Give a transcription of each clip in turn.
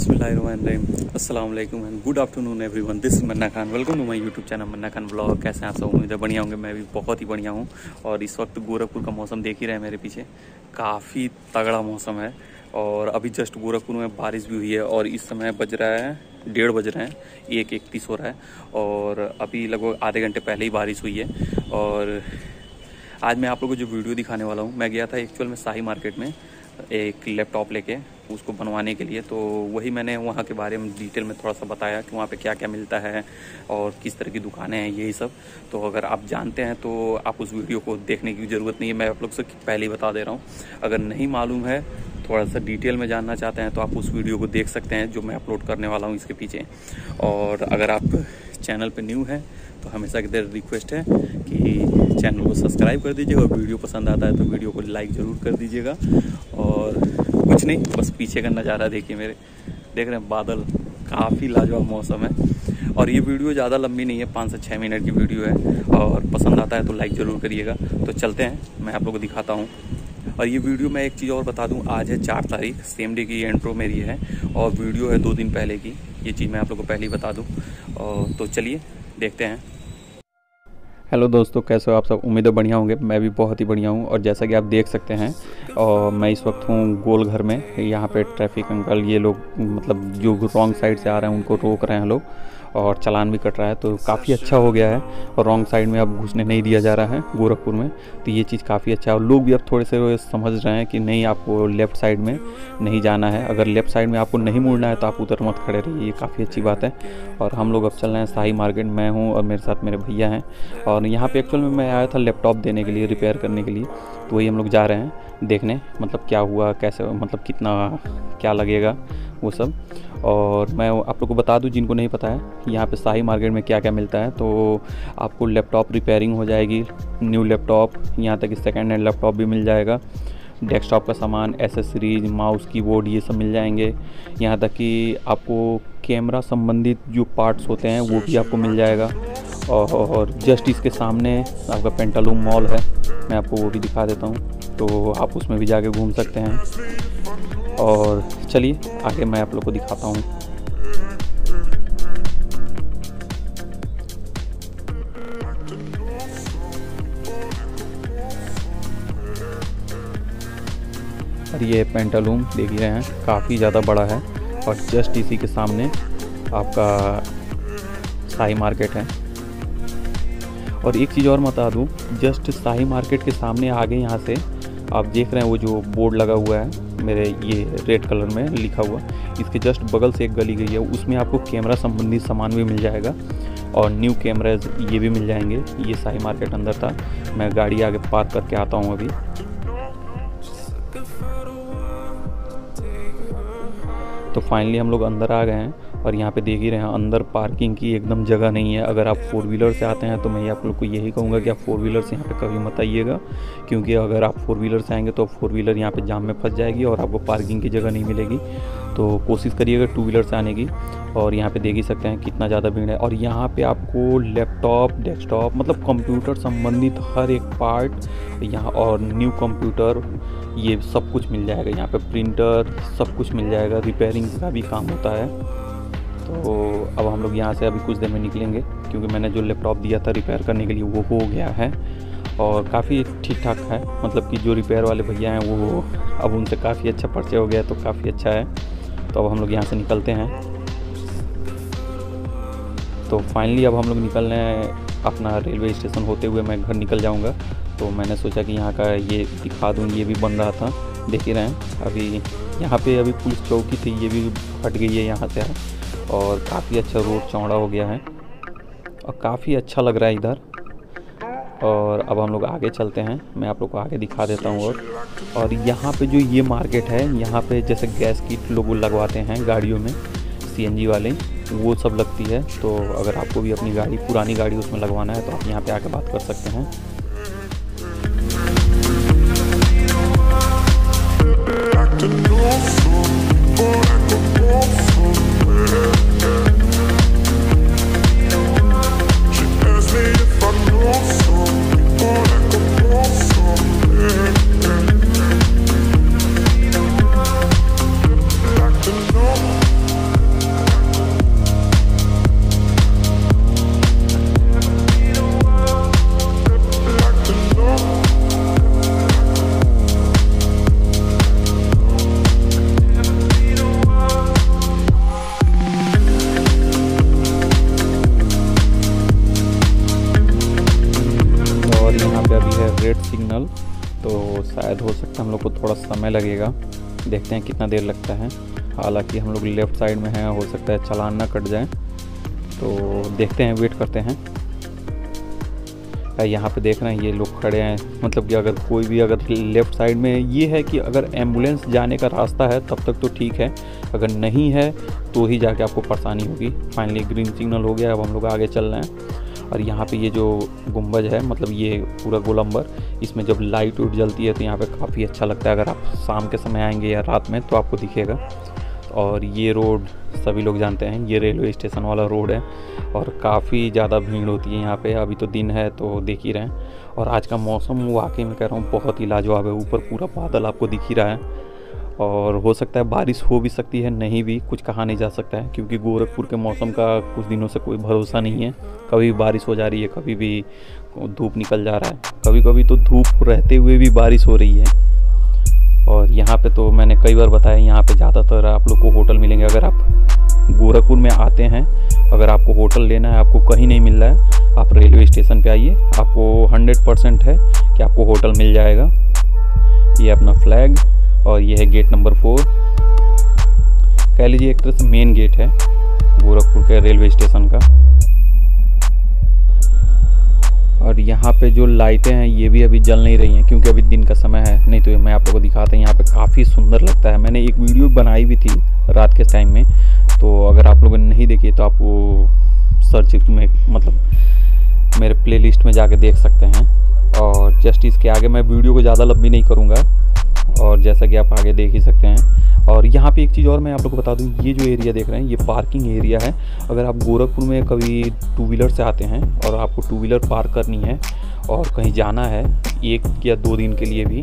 बिस्मिल्लाहिर्रहमानिर्रहीम, अस्सलाम वालेकुम and good afternoon everyone. This is Manna Khan, welcome to my YouTube channel Manna Khan vlog. कैसे हैं आप सब? उम्मीद है बढ़िया होंगे। मैं भी बहुत ही बढ़िया हूँ। और इस वक्त गोरखपुर का मौसम देख ही रहे हैं मेरे पीछे, काफ़ी तगड़ा मौसम है। और अभी जस्ट गोरखपुर में बारिश भी हुई है और इस समय बज रहा है 1:30 बज रहे हैं, 1:31 हो रहा है। और अभी लगभग आधे घंटे पहले ही बारिश हुई है। और आज मैं आप लोगों को जो वीडियो दिखाने वाला हूँ, मैं गया था एक्चुअल में शाही मार्केट में एक लैपटॉप लेके उसको बनवाने के लिए। तो वही मैंने वहाँ के बारे में डिटेल में थोड़ा सा बताया कि वहाँ पे क्या क्या मिलता है और किस तरह की दुकानें हैं, यही सब। तो अगर आप जानते हैं तो आप उस वीडियो को देखने की ज़रूरत नहीं है, मैं आप लोग से पहले ही बता दे रहा हूँ। अगर नहीं मालूम है, थोड़ा सा डिटेल में जानना चाहते हैं तो आप उस वीडियो को देख सकते हैं जो मैं अपलोड करने वाला हूँ इसके पीछे। और अगर आप चैनल पर न्यू हैं तो हमेशा की तरह रिक्वेस्ट है कि चैनल को सब्सक्राइब कर दीजिएगा। और वीडियो पसंद आता है तो वीडियो को लाइक ज़रूर कर दीजिएगा। और कुछ नहीं, बस पीछे का नज़ारा देखिए मेरे, देख रहे हैं बादल, काफ़ी लाजवाब मौसम है। और ये वीडियो ज़्यादा लंबी नहीं है, 5 से 6 मिनट की वीडियो है। और पसंद आता है तो लाइक ज़रूर करिएगा। तो चलते हैं, मैं आप लोगों को दिखाता हूँ। और ये वीडियो मैं एक चीज़ और बता दूं, आज है 4 तारीख, सेम डे की एंट्रो मेरी है और वीडियो है 2 दिन पहले की। ये चीज़ मैं आप लोगों को पहले ही बता दूं। और तो चलिए देखते हैं। हेलो दोस्तों, कैसे हो आप सब? उम्मीद है बढ़िया होंगे। मैं भी बहुत ही बढ़िया हूँ। और जैसा कि आप देख सकते हैं, और मैं इस वक्त हूँ गोल घर में। यहाँ पे ट्रैफिक अंकल, ये लोग मतलब जो रॉन्ग साइड से आ रहे हैं उनको रोक रहे हैं लोग, और चालान भी कट रहा है। तो काफ़ी अच्छा हो गया है और रॉन्ग साइड में अब घुसने नहीं दिया जा रहा है गोरखपुर में। तो ये चीज़ काफ़ी अच्छा है। और लोग भी अब थोड़े से समझ रहे हैं कि नहीं, आपको लेफ़्ट साइड में नहीं जाना है। अगर लेफ़्ट साइड में आपको नहीं मुड़ना है तो आप उधर मत खड़े रहिए। ये काफ़ी अच्छी बात है। और हम लोग अब चल रहे हैं शाही मार्केट। मैं हूँ और मेरे साथ मेरे भैया हैं। और यहाँ पे एक्चुअल में मैं आया था लैपटॉप देने के लिए, रिपेयर करने के लिए। तो वही हम लोग जा रहे हैं देखने, मतलब क्या हुआ, कैसे, मतलब कितना क्या लगेगा वो सब। और मैं आप लोगों को बता दूं जिनको नहीं पता है, यहाँ पे शाही मार्केट में क्या क्या मिलता है। तो आपको लैपटॉप रिपेयरिंग हो जाएगी, न्यू लैपटॉप, यहाँ तक सेकेंड हैंड लैपटॉप भी मिल जाएगा, डेस्कटॉप का सामान, एसेसरीज, माउस, कीबोर्ड, ये सब मिल जाएंगे। यहाँ तक कि आपको कैमरा संबंधित जो पार्ट्स होते हैं वो भी आपको मिल जाएगा। और जस्ट इसके सामने आपका पेंटालूम मॉल है, मैं आपको वो भी दिखा देता हूँ, तो आप उसमें भी जाके घूम सकते हैं। और चलिए आगे मैं आप लोग को दिखाता हूँ। और ये पेंटालूम देख रहे हैं, काफ़ी ज़्यादा बड़ा है। और जस्ट इसी के सामने आपका शाही मार्केट है। और एक चीज़ और बता दूँ, जस्ट शाही मार्केट के सामने आगे यहाँ से आप देख रहे हैं वो जो बोर्ड लगा हुआ है मेरे, ये रेड कलर में लिखा हुआ, इसके जस्ट बगल से एक गली गई है, उसमें आपको कैमरा संबंधित सामान भी मिल जाएगा और न्यू कैमराज ये भी मिल जाएंगे। ये शाही मार्केट अंदर था। मैं गाड़ी आगे पार्क करके आता हूँ अभी। तो फाइनली हम लोग अंदर आ गए हैं। और यहाँ पे देख ही रहे हैं, अंदर पार्किंग की एकदम जगह नहीं है। अगर आप 4 व्हीलर से आते हैं तो मैं आप लोग को यही कहूँगा कि आप 4 व्हीलर से यहाँ पे कभी मत आइएगा, क्योंकि अगर आप 4 व्हीलर से आएंगे तो 4 व्हीलर यहाँ पे जाम में फंस जाएगी और आपको पार्किंग की जगह नहीं मिलेगी। तो कोशिश करिएगा 2 व्हीलर से आने की। और यहाँ पे देख ही सकते हैं कितना ज़्यादा भीड़ है। और यहाँ पे आपको लैपटॉप, डेस्कटॉप, मतलब कंप्यूटर संबंधित हर एक पार्ट यहाँ, और न्यू कंप्यूटर, ये सब कुछ मिल जाएगा। यहाँ पे प्रिंटर, सब कुछ मिल जाएगा, रिपेयरिंग का भी काम होता है। तो अब हम लोग यहाँ से अभी कुछ देर में निकलेंगे, क्योंकि मैंने जो लैपटॉप दिया था रिपेयर करने के लिए वो हो गया है और काफ़ी ठीक ठाक है। मतलब कि जो रिपेयर वाले भैया हैं वो, अब उनसे काफ़ी अच्छा परिचय हो गया, तो काफ़ी अच्छा है। तो अब हम लोग यहाँ से निकलते हैं। तो फाइनली अब हम लोग निकल रहे हैं, अपना रेलवे स्टेशन होते हुए मैं घर निकल जाऊंगा। तो मैंने सोचा कि यहाँ का ये दिखा दूँ, ये भी बन रहा था, देख ही रहे हैं। अभी यहाँ पे अभी पुलिस चौकी थी, ये भी हट गई है यहाँ से। और काफ़ी अच्छा रोड चौड़ा हो गया है और काफ़ी अच्छा लग रहा है इधर। और अब हम लोग आगे चलते हैं, मैं आप लोग को आगे दिखा देता हूँ। और यहाँ पर जो ये मार्केट है, यहाँ पर जैसे गैस किट लोग लगवाते हैं गाड़ियों में, CNG वाले, वो सब लगती है। तो अगर आपको भी अपनी गाड़ी, पुरानी गाड़ी उसमें लगवाना है तो आप यहाँ पे आके बात कर सकते हैं। टनल, तो शायद हो सकता है हम लोग को थोड़ा समय लगेगा, देखते हैं कितना देर लगता है। हालांकि हम लोग लेफ़्ट साइड में हैं, हो सकता है चालान ना कट जाए, तो देखते हैं, वेट करते हैं। यहाँ पे देख रहे हैं ये लोग खड़े हैं, मतलब कि अगर कोई भी अगर लेफ़्ट साइड में, ये है कि अगर एम्बुलेंस जाने का रास्ता है तब तक तो ठीक है, अगर नहीं है तो ही जाके आपको परेशानी होगी। फाइनली ग्रीन सिग्नल हो गया, अब हम लोग आगे चल रहे हैं। और यहाँ पे ये जो गुंबज है, मतलब ये पूरा गोलंबर, इसमें जब लाइट उठ जलती है तो यहाँ पर काफ़ी अच्छा लगता है। अगर आप शाम के समय आएँगे या रात में तो आपको दिखेगा। और ये रोड सभी लोग जानते हैं, ये रेलवे स्टेशन वाला रोड है और काफ़ी ज़्यादा भीड़ होती है यहाँ पे। अभी तो दिन है तो देख ही रहे हैं। और आज का मौसम वाकई में कह रहा हूँ बहुत ही लाजवाब है, ऊपर पूरा बादल आपको दिख ही रहा है और हो सकता है बारिश हो भी सकती है, नहीं भी, कुछ कहा नहीं जा सकता है, क्योंकि गोरखपुर के मौसम का कुछ दिनों से कोई भरोसा नहीं है। कभी भी बारिश हो जा रही है, कभी भी धूप निकल जा रहा है, कभी कभी तो धूप रहते हुए भी बारिश हो रही है। और यहाँ पे तो मैंने कई बार बताया, यहाँ पे ज़्यादातर आप लोग को होटल मिलेंगे। अगर आप गोरखपुर में आते हैं, अगर आपको होटल लेना है, आपको कहीं नहीं मिल रहा है, आप रेलवे स्टेशन पे आइए, आपको 100% है कि आपको होटल मिल जाएगा। ये अपना फ्लैग और ये है गेट नंबर 4, कह लीजिए एक तरह से मेन गेट है गोरखपुर के रेलवे स्टेशन का। और यहाँ पे जो लाइटें हैं ये भी अभी जल नहीं रही हैं क्योंकि अभी दिन का समय है, नहीं तो मैं आप लोगों को दिखाता हूँ। यहाँ पे काफ़ी सुंदर लगता है, मैंने एक वीडियो बनाई भी थी रात के टाइम में, तो अगर आप लोगों ने नहीं देखी तो आप वो सर्च में, मतलब मेरे प्लेलिस्ट में जाके देख सकते हैं। और जस्ट इसके आगे मैं वीडियो को ज़्यादा लंबी नहीं करूँगा, और जैसा कि आप आगे देख ही सकते हैं। और यहाँ पर एक चीज़ और मैं आप लोग को बता दूँ, ये जो एरिया देख रहे हैं ये पार्किंग एरिया है। अगर आप गोरखपुर में कभी टू व्हीलर से आते हैं और आपको टू व्हीलर पार्क करनी है और कहीं जाना है एक या दो दिन के लिए भी,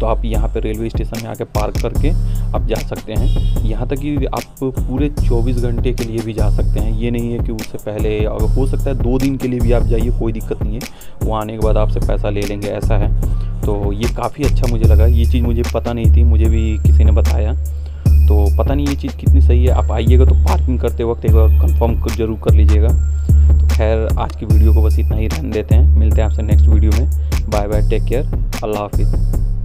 तो आप यहाँ पे रेलवे स्टेशन में आके पार्क करके आप जा सकते हैं। यहाँ तक कि आप पूरे 24 घंटे के लिए भी जा सकते हैं, ये नहीं है कि उससे पहले, अगर हो सकता है 2 दिन के लिए भी आप जाइए, कोई दिक्कत नहीं है, वो आने के बाद आपसे पैसा ले लेंगे, ऐसा है। तो ये काफ़ी अच्छा मुझे लगा, ये चीज़ मुझे पता नहीं थी, मुझे भी किसी ने बताया, तो पता नहीं ये चीज़ कितनी सही है। आप आइएगा तो पार्किंग करते वक्त एक बार कंफर्म जरूर कर लीजिएगा। तो खैर आज की वीडियो को बस इतना ही रहने देते हैं, मिलते हैं आपसे नेक्स्ट वीडियो में। बाय बाय, टेक केयर, अल्लाह हाफिज़।